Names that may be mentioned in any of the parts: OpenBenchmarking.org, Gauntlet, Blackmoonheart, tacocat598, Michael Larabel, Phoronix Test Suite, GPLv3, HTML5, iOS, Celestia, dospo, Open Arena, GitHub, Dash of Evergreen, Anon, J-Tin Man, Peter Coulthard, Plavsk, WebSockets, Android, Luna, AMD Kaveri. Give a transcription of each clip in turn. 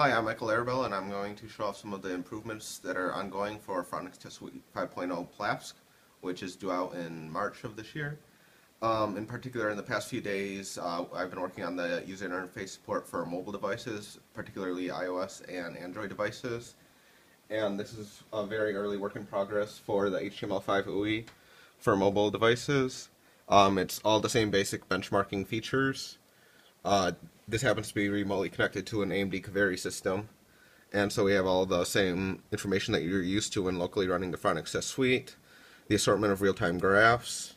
Hi, I'm Michael Larabel, and I'm going to show off some of the improvements that are ongoing for Phoronix Test Suite 5.0 Plavsk, which is due out in March of this year. In particular, in the past few days, I've been working on the user interface support for mobile devices, particularly iOS and Android devices. And this is a very early work in progress for the HTML5 UI for mobile devices. It's all the same basic benchmarking features. This happens to be remotely connected to an AMD Kaveri system, and so we have all the same information that you're used to when locally running the Phoronix Test Suite, the assortment of real-time graphs.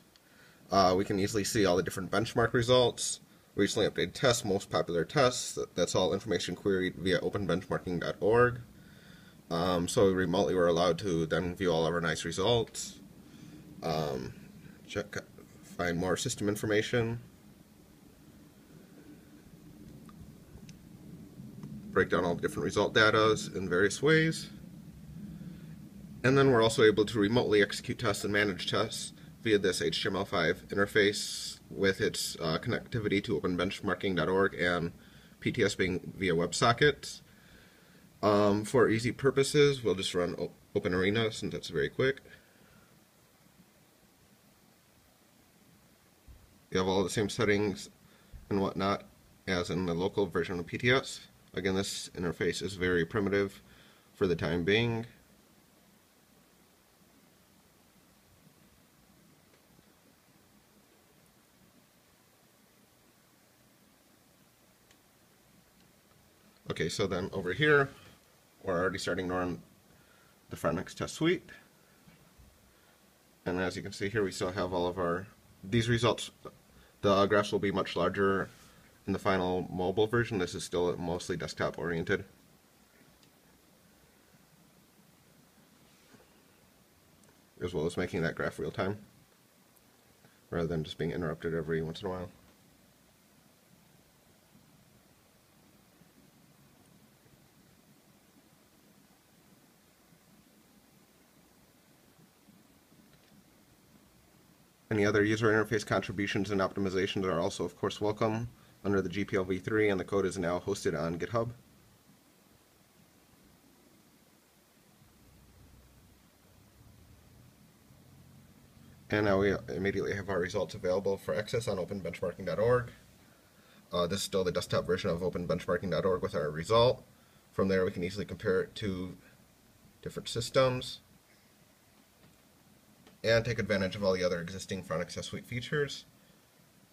We can easily see all the different benchmark results, recently updated tests, most popular tests. That's all information queried via OpenBenchmarking.org. So remotely we're allowed to then view all of our nice results, find more system information, break down all the different result data in various ways. And then we're also able to remotely execute tests and manage tests via this HTML5 interface with its connectivity to OpenBenchmarking.org and PTS being via WebSockets. For easy purposes, we'll just run Open Arena since that's very quick. You have all the same settings and whatnot as in the local version of PTS. Again, this interface is very primitive for the time being. Okay, so then over here, we're already starting to run the Phoronix Test Suite. And as you can see here, we still have all of our, these results, the graphs will be much larger in the final mobile version. This is still mostly desktop oriented. As well as making that graph real time, rather than just being interrupted every once in a while. Any other user interface contributions and optimizations are also, of course, welcome under the GPLv3, and the code is now hosted on GitHub. And now we immediately have our results available for access on OpenBenchmarking.org. This is still the desktop version of OpenBenchmarking.org with our result. From there, we can easily compare it to different systems and take advantage of all the other existing Phoronix Test Suite features.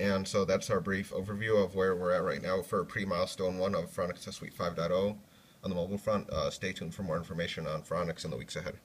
And so that's our brief overview of where we're at right now for pre-milestone 1 of Phoronix Test Suite 5.0. On the mobile front, stay tuned for more information on Phoronix in the weeks ahead.